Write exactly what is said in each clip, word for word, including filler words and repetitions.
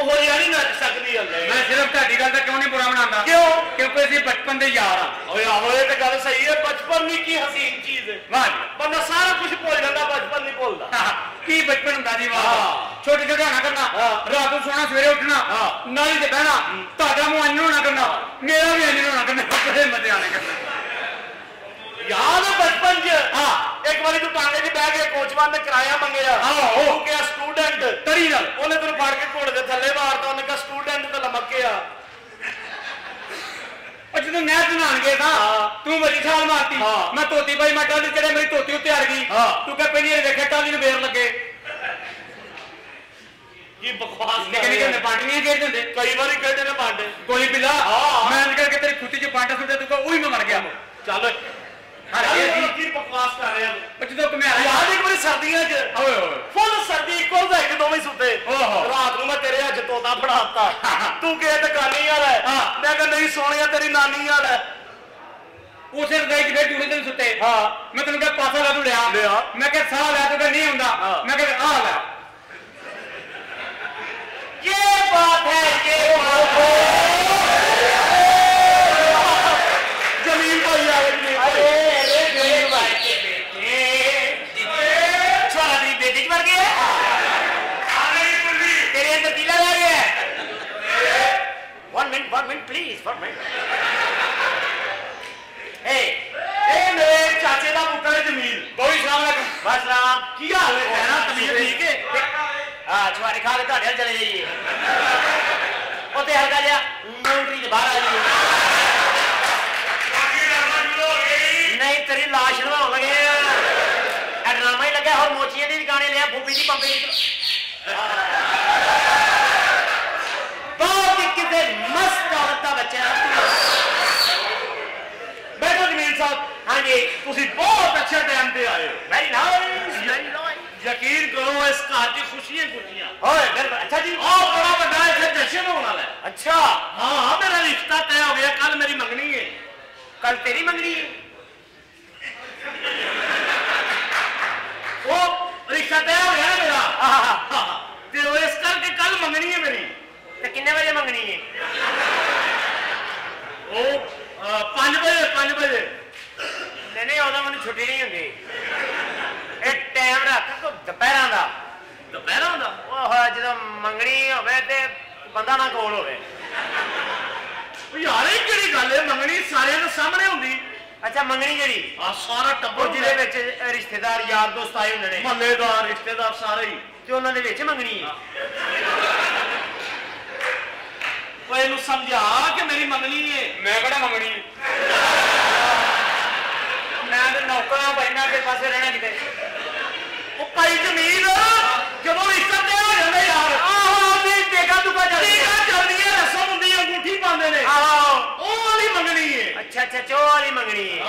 छोटे छोटे करना रात सोना सवेरे उठना नाली से बहना ताजा मुआन होना करना मेरा भी अन होना करना मजे आने करना याद बचपन एक बार तू टांगे च बह गया कोचवान ने किराया मंगया स्टूडेंट तरी ओने तेन फाड़ के घोड़ के थले मारता उन्हें कहा स्टूडेंट तो लमके आ जो नहर नहान गए था तू बड़ी छाल मारती मैं धोती पाई मैं टाली चढ़िया मेरी धोती उत्ते अड़ गई तू कह पहली देखा टाली में बेर लगे ये बकवास निकलने बांटने खेल देंगे कई बार खेलते हैं बांटे कोई बिला मैं निकल के तेरी खुदी च बांटा सुटा तू उही मैं मर गया चल हर की बकवास कर रहे हैं जो तुम्हें याद एक बार सर्दियां च ओए ओए फुल सर्दी इक्वल दा एक दोवें सुते रात को मैं तेरे हज तोता फड़ाता तू के दुकानी वाला है मैं कह नहीं सोनिया तेरी नानी वाला है उसे रजाई च बैठ उड़े दिन सुते हां मैं तन्नू कह पासा ला तू लिया लिया मैं कह साह ला तू कह नहीं हुंदा मैं कह आ ला ये बात है ये बात है जमीन भाई आवे अरे One minute, one minute, please, one minute. Hey, hey, मेरे चाचे का पुत्र है जमील। बहुत सलाम लगा। बस सलाम। क्या हाल है ना तमीर ठीक है? हाँ, छुआ निकाल लेता ढेर चले जाइए। और तेरे हल्का जा, नोटरी बाहर आ जाइए। नहीं तेरी लाश ना हो लगे। एड्रामा ही लगा और मोचियाँ नहीं निकाले ले आप भूपी जी पंपे निकलो। मस्त औरता बच्चा बैठो जमील साहब। हाँ जी तुम बहुत अच्छा टाइम पे आए हो। यकीन करो इस घर की खुशियां खुशियां अच्छा जी और बड़ा बड़ा इतना जश्न होने वाला है। अच्छा हाँ हाँ मेरा रिश्ता तय हो गया। कल मेरी मंगनी है। कल तेरी मंगनी है। वो रिश्ता तय हो गया मेरा। हाँ इस करके कल मंगनी है मेरी। किन्ने बजे मंगनी है? ओ पांच बजे पांच बजे नहीं नहीं उदा मैं छुट्टी नहीं होंगी। एक टाइम रख दोपहर का दोपहर का जो मंगनी हो बंदा ना कोल हो यार कि गल है। मंगनी सारे सामने होंगी। अच्छा मंगनी जी सारा टब्बर जिले रिश्तेदार यार दोस्त आए होंगे महल्लेदार रिश्तेदार सारे ही तो उन्होंने बिच मंगनी है। समझा कि मेरी मंगनी है। मैं कड़ा मंगनी है। मैं तो नौकरा बजना के पास रहना कितने भाई जमीन जो रिश्ता तय हो जाता यार। टेका टूका चलता चलती है रसम होंगी अंगूठी पाते हैं। वो वाली मंगनी है। अच्छा अच्छा चो वाली मंगनी है।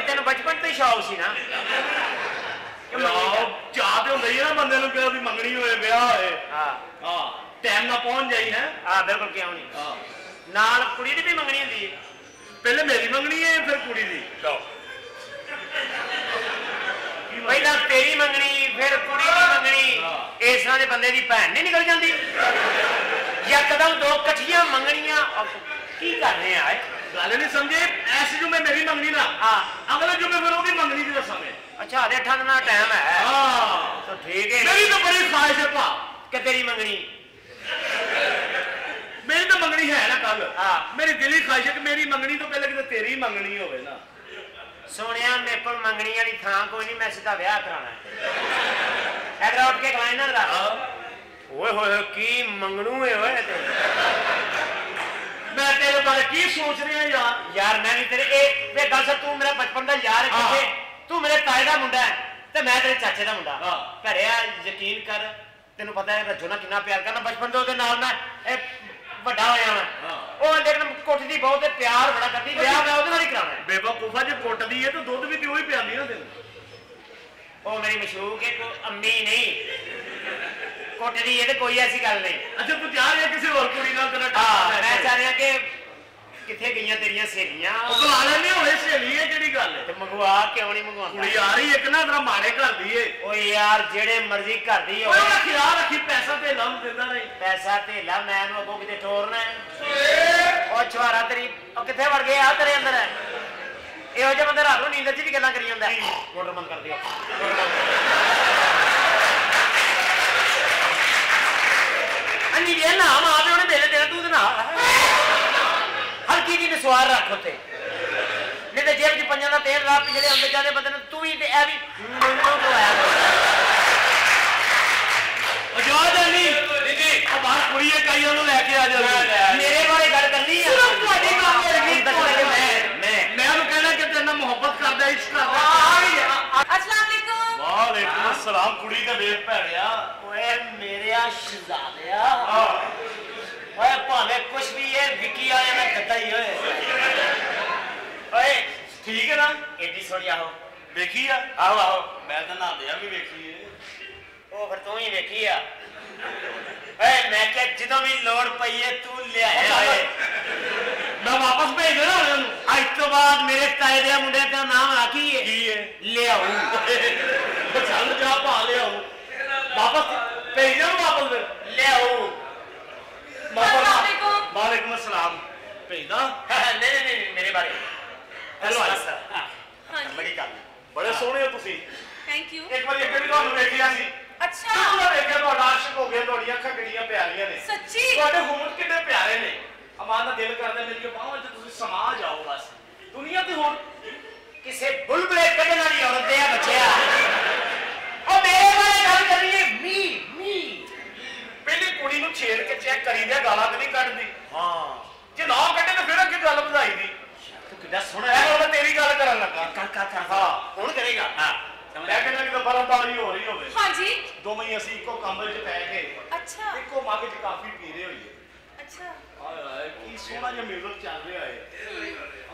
तेन बचपन तो ही शौक सी ना चाह तो होंगी ना बंदे को मंगनी होए ब्याह होए टाइम ना पहुंच जाई है। हाँ बिल्कुल क्यों नहीं नाल कुड़ी दी भी मंगनी होंगी। पहले मेरी मंगनी है फिर कुड़ी दी। पहला तेरी मंगनी फिर कुड़ी दी मंगनी। इस तरह के बंदे की भैन नहीं निकल जाती या कदम दो कट्ठियां मंगनिया की करने आए गल नहीं समझे। ऐसे जुम्मे मेरी मंगनी ना हाँ अगले जुम्मे फिर वो मंगनी का समय। अच्छा अरे अठारह दिन टाइम है। हाँ तो ठीक है मेरी तो बड़ी ख्वाहिश है भा कि तेरी मंगनी मेरी तो मंगनी है ना कल। हाँ मेरी दिली ख्वाहिश है कि मेरी मंगनी तो पहले कि तेरी मंगनी होवे ना। सोनिया मेरे को मंगनी वाली थां कोई नहीं। मैं सीधा ब्याह कराना है। अगर उठ के खवाए ना रा ओए होए की मंगनू है ओए ते मैं तेरे बारे की सोच रही है यार। यार मैं भी तेरे एक वे गल से तू मेरा बचपन का यार है किथे तू मेरे ताए दा मुंडा है ते मैं तेरे चाचे दा मुंडा। हां घरेया यकीन कर तेन पता है रजो ना कितना प्यार करना बचपन तो मैं बड़ा होया वा लेकिन कुट की बहुत प्यार बड़ा करती ब्याह मैं वो ही कराना है। बेवकूफा जो कुटती है तो दुध भी तो ही पियाली ना तेन वो मेरी मशहूक है अम्मी नहीं कुटती है तो कोई ऐसी गल नहीं। अच्छा तू चाह रहा किसी और कुड़ी मैं चाह रहा कि किथे गईयां तेरियां सहेलियां? बुला लेने होने सहेलियां केड़ी गल है? ते मंगवा क्यों नहीं मंगवांदा? कुड़ी आ रही एक ना जरा मारे घर दी है। ओ यार जेड़े मर्जी घर दी होवे। ओए रखिया रखी पैसा ते लम देंदा रही। पैसा ते लम मैं नु अगो किथे टोरना है। ओ छुआरा तेरी ओ किथे वड़ गया तेरे अंदर है? एहो जे बंदा रातों नींद च भी गल्लां करी जांदा है। मोटर बंद कर दियो। अंजी देना मां पे उन्हें देने देना तू तो ना हल्की जी निस्वार रख होते नहीं तो जेब जी पंजाब का तेल रात पिछले अंदर जाने पता ना तू ही तो ऐ भी मुन्नू को आया अजाद नहीं दीदी अब बाहर पुरी है कहीं उन्होंने लेके आ जाओ मेरे बारे घर करनी है सुरक्षा तुम्हारी काम है लेकिन तो मैं मैं मैं उन्हें कहना कि तेरना मोहब्बत करता है इश्क़ मेरे शहजादे ओए भावे कुछ भी ये विकी आए मैं कदा ही ओए ठीक है ना एडी सोनी आहो देखी है आहो आहो मैं तो ना दिया भी देखी है ओ फिर तू ही देखी है ओए मैं क्या जितों भी लोड़ पई है तू ले आया है मैं वापस भेज देना आज तो बाद मेरे ताएदे मुंडे का नाम आकी है की है ले आओ चल जा पा ले आओ वापस भेज दो वापस ले आओ वालेकुम अस्सलाम भेज दो नहीं नहीं मेरे बारे हेलो हां लगी का बड़े सोहने हो ਤੁਸੀਂ थैंक यू एक बार एक भी ਤੁਹਾਨੂੰ ਦੇਖ ਲਿਆ ਸੀ अच्छा ਤੁਹਾਨੂੰ ਦੇਖਿਆ ਤੁਹਾਡਾ ਆਸ਼ਿਕ ਹੋ ਗਿਆ ਤੁਹਾਡੀਆਂ ਅੱਖਾਂ ਕਿੰਨੀਆਂ ਪਿਆਰੀਆਂ ਨੇ ਸੱਚੀ ਤੁਹਾਡੇ ਹੁਮਟ ਕਿੰਨੇ ਪਿਆਰੇ ਨੇ ਅਮਾਨ ਦਾ ਦਿਲ ਕਰਦਾ ਮੇਰੀਆਂ ਬਾਹਾਂ 'ਚ ਤੁਸੀਂ ਸਮਾ ਜਾਓ ਬਸ ਦੁਨੀਆ ਤੇ ਹੋਰ ਕਿਸੇ ਬੁਲਬਲੇ ਕੱਢਣ ਵਾਲੀ ਔਰਤ ਤੇ ਆ ਬੱਚਿਆ ओ मेरे बारे गल करिए मी मी पहले कुड़ी नु छेड़ के चेक करी दे गाला ते नहीं कट दी हां जे ना कटे तो फिर अगे गल बधाई दी तू किदा सुना है ओला तेरी गल करन लगा कर कर कर हां हुन करेगा हां समझ के ना कि बराबरी हो रही होवे हां जी दो मई असि इको कंबल च पै के अच्छा इको मागे च काफी पी रहे होइए अच्छा हाय हाय की सोना जे म्यूजिक चल रहा है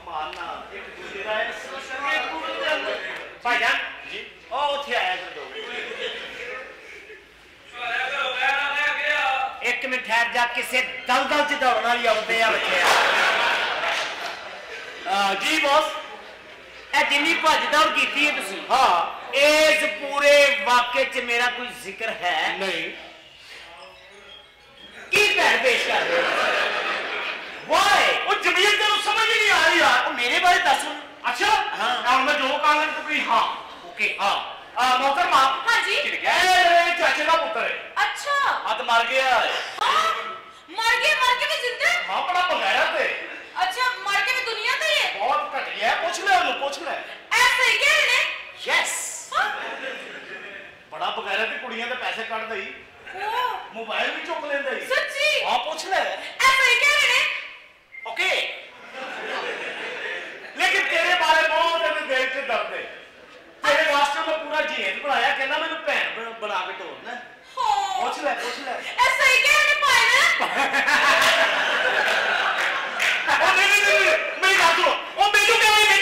अमान ना एक दूसरे दा संगे पूरे दे अंदर भाईजान जी ओ उठे आया तो एक मिनट ठहर जा किसी दलदल च दौड़ना भी आउंदे आ बच्चे आ जी बॉस ए जिन्नी भज दौड़ कीती है तुसी हां इस पूरे वाकये च मेरा कोई जिक्र है नहीं की बैठ पेश कर रहे हो वाई ओ जमीन तेनु समझ ही नहीं आ रही यार ओ मेरे बारे दस अच्छा हां और मैं जो कहना तू कही हां ओके हां आ मोहतरमा हां जी ठीक है मेरे चाचे का पुत्र है अच्छा हां मर गया है हां मर गया मर के भी जिंदा है हां बड़ा बगैरत है अच्छा मर के भी दुनिया में है बहुत घटिया है पूछ ले उनको पूछ ले ऐसे ही कह रहे यस बड़ा बगैरत है कुड़ियां के पैसे काट दई ओ मोबाइल भी चुक लेंदा है सच्ची हां पूछ ले ऐसे ही कह रहे ओके लेकिन तेरे बारे में बहुत दिल से दर्द है तेरे वास्ते मैं पूरा जीवन बनाया कहना मैंने भैन बना के टोरना पूछ ले पूछ ले ए सही कह रहे भाई ना ओ नहीं नहीं मेरी बात सुनो ओ बेटू कह रही है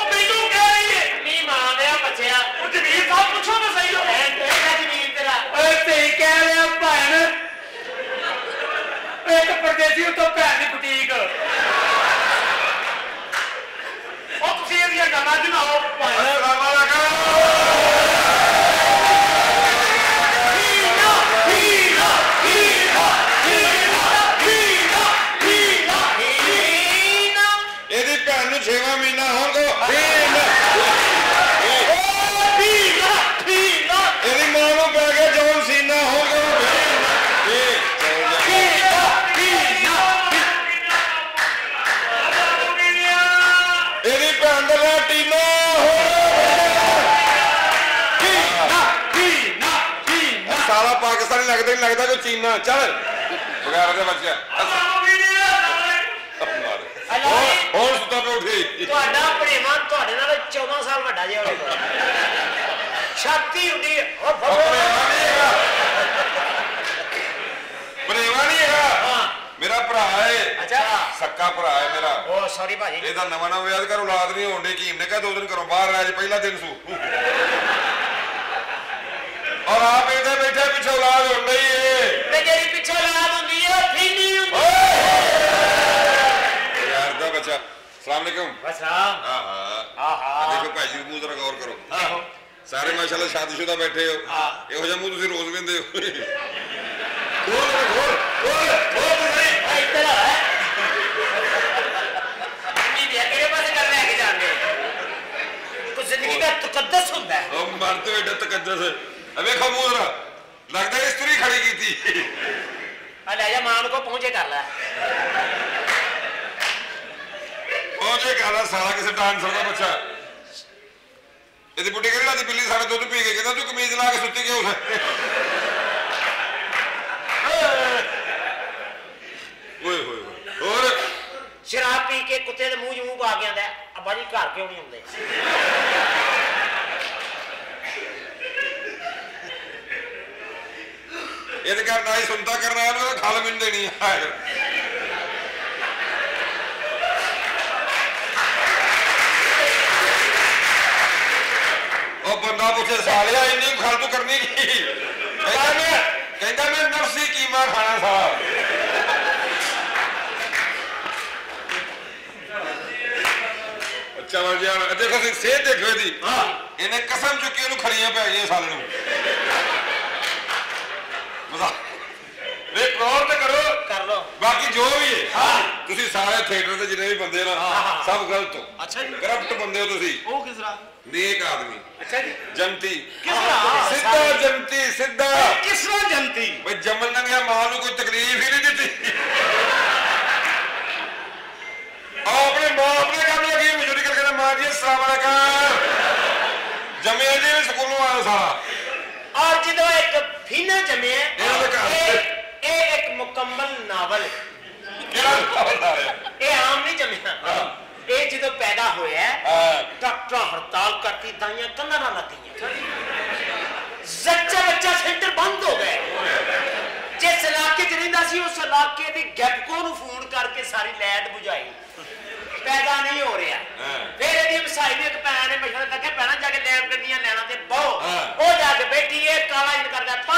ओ बेटू कह रही है नी मां दे बच्चा ओ जमीर साहब पूछो ना सही हो तेरा जमीर तेरा ओ सही कह रहे हो भैन एक परदेसी तो भैन की बुटीक ओ तुसी ये गाना सुनाओ भाई लगता कोई चीना चल बगैर दे बच्चा और और सुता पे उठी ਤੁਹਾਡਾ ਭਰੇਵਾ ਤੁਹਾਡੇ ਨਾਲ चौदह ਸਾਲ ਵੱਡਾ ਜੇ ਹੋਵੇ ਛਾਤੀ ਉੱਡੀ ਉਹ ਭਰੇਵਾ ਨਹੀਂ ਹੈਗਾ ਹਾਂ ਮੇਰਾ ਭਰਾ ਹੈ ਅੱਛਾ ਸੱਕਾ ਭਰਾ ਹੈ ਮੇਰਾ ਉਹ ਸੌਰੀ ਭਾਜੀ ਇਹਦਾ ਨਵਾਂ ਨਵਾਂ ਵਿਆਹ ਕਰ ਔਲਾਦ ਨਹੀਂ ਹੋਣੀ ਕੀਮ ਨੇ ਕਹਾ ਦੋ ਦਿਨ ਕਰੋ ਬਾਹਰ ਆਜ ਪਹਿਲਾ ਦਿਨ ਸੂ और आप इधर बैठे पीछे औलाद हो गई है तेरी पीछे औलाद होती है फिर नहीं होती देखो भाजी मूंह जरा गौर करो, सारे माशाल्लाह शादीशुदा बैठे हो, इहो जिहा मूंह तुसीं रोज़ वेंदे हो। शराब पी के कुत्ते दे मूंह च मूंह पा के आंदा अब्बा जी घर क्यों नहीं आंदे? ये घर ना ही सुनता करना है ना, खाल मिल देनी है। और बंदा पूछे सालिया इन्नी खाल तो करनी नहीं, कहता मैं कहता मैं नफसी कीमा खाना था। अच्छा मर्जी देखो सेहत देखो दी, इन्हें कसम चुकी ओनू खड़ियां पै गई साल जमे स्कूलों आया सारा फीना जमे एक मुकम्मल नावल ए आम नहीं जमया। ये जो पैदा होया डॉक्टर हड़ताल करती दाइया कंधा ना लतिया, जच्चा बच्चा सेंटर बंद हो गए। जिस इलाके रहिंदा सी उस इलाके दी गैपको नूं फोन करके सारी लैट बुझाई, पैदा नहीं हो रहा। फिर ये मिसाई ने एक भैन ने मशवरा रखा, भैन जाके लैब गड्डियां लैणा ते बहु, वो जाके बैठी है काला इन करदा